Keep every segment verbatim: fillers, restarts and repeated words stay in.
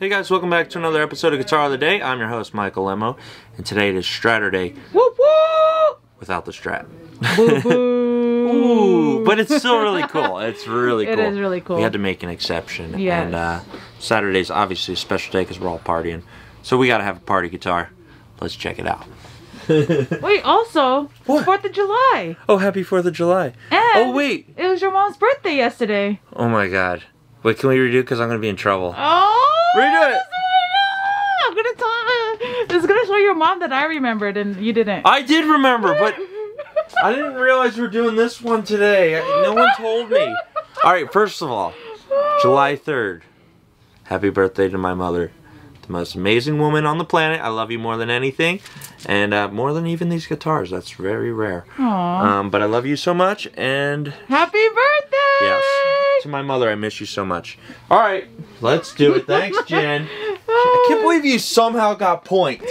Hey guys, welcome back to another episode of Guitar of the Day. I'm your host, Michael Lemmo, and today it is Stratter Day. Whoop whoop! Without the strap. Whoop, ooh, but it's still really cool. It's really cool. It is really cool. We had to make an exception. Yes. And uh, Saturday's obviously a special day because we're all partying. So we gotta have a party guitar. Let's check it out. Wait, also, what? fourth of July. Oh, happy fourth of July. And oh, wait. It was your mom's birthday yesterday. Oh my god. Wait, can we redo it? Because I'm gonna be in trouble. Oh! Redo it. I'm gonna tell. I was gonna show your mom that I remembered and you didn't. I did remember, but I didn't realize we were doing this one today. No one told me. All right. First of all, July third. Happy birthday to my mother, the most amazing woman on the planet. I love you more than anything, and uh, more than even these guitars. That's very rare. Aww. Um, but I love you so much, and happy birthday. Yes. To my mother, I miss you so much. All right, let's do it. Thanks, Jen. I can't believe you somehow got point.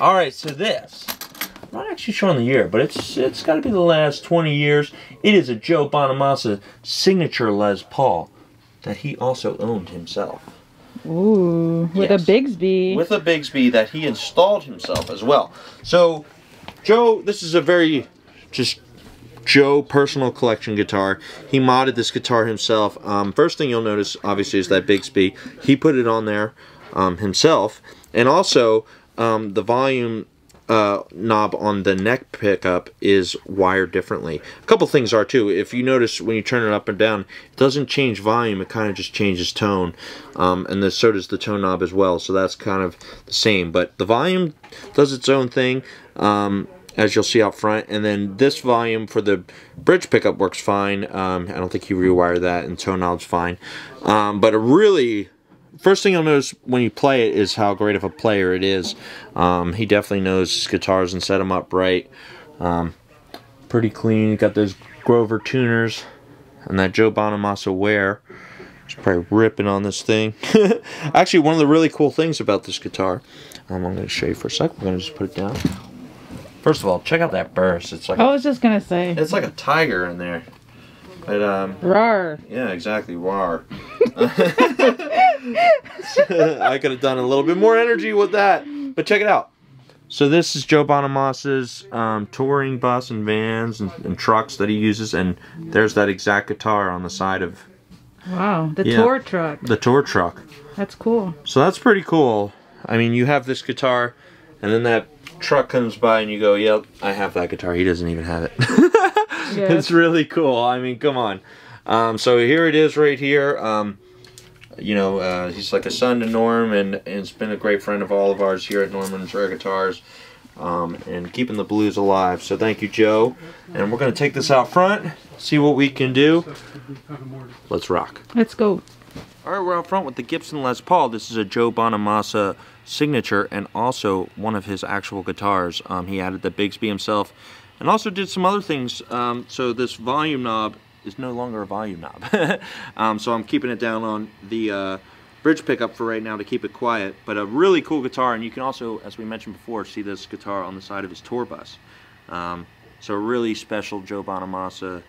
All right, so this, I'm not actually showing the year, but it's it's got to be the last twenty years. It is a Joe Bonamassa signature Les Paul that he also owned himself. Ooh, with yes. a Bigsby. With a Bigsby that he installed himself as well. So, Joe, this is a very just. Joe personal collection guitar. He modded this guitar himself. Um, first thing you'll notice, obviously, is that Bigsby. He put it on there um, himself. And also, um, the volume uh, knob on the neck pickup is wired differently. A couple things are, too. If you notice, when you turn it up and down, it doesn't change volume. It kind of just changes tone. Um, and then so does the tone knob as well. So that's kind of the same. But the volume does its own thing. Um, as you'll see out front, and then this volume for the bridge pickup works fine. Um, I don't think you rewire that, and tone knob's fine. Um, but a really, first thing you'll notice when you play it is how great of a player it is. Um, he definitely knows his guitars and set them up right. Um, pretty clean, got those Grover tuners, and that Joe Bonamassa wear. It's probably ripping on this thing. Actually, one of the really cool things about this guitar, um, I'm gonna show you for a sec, we're gonna just put it down. First of all, check out that burst. It's like I was just gonna say it's like a tiger in there. But um Rawr. Yeah, exactly, rawr. I could have done a little bit more energy with that. But check it out. So this is Joe Bonamassa's um, touring bus and vans and, and trucks that he uses, and there's that exact guitar on the side of Wow, the yeah, tour truck. The tour truck. That's cool. So that's pretty cool. I mean, you have this guitar and then that truck comes by and you go, yep, I have that guitar. He doesn't even have it. Yeah. It's really cool. I mean, come on. Um, so here it is right here. Um, you know, uh, he's like a son to Norm, and, and it's been a great friend of all of ours here at Norman's Rare Guitars, um, and keeping the blues alive. So thank you, Joe. And we're going to take this out front, see what we can do. Let's rock. Let's go. All right, we're out front with the Gibson Les Paul. This is a Joe Bonamassa signature and also one of his actual guitars. Um, he added the Bigsby himself and also did some other things. Um, so this volume knob is no longer a volume knob. um, so I'm keeping it down on the uh, bridge pickup for right now to keep it quiet. But a really cool guitar, and you can also, as we mentioned before, see this guitar on the side of his tour bus. Um, so a really special Joe Bonamassa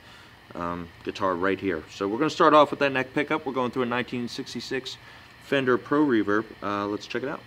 Um, guitar right here. So we're going to start off with that neck pickup. We're going through a nineteen sixty-six Fender Pro Reverb. Uh, let's check it out.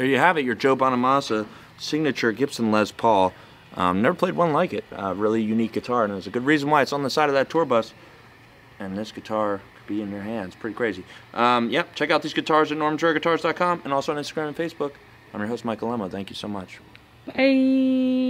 There you have it, your Joe Bonamassa signature Gibson Les Paul. Um, never played one like it. Uh, really unique guitar, and there's a good reason why it's on the side of that tour bus. And this guitar could be in your hands. Pretty crazy. Um, yep, check out these guitars at norman's rare guitars dot com and also on Instagram and Facebook. I'm your host, Michael Lemmo. Thank you so much. Bye.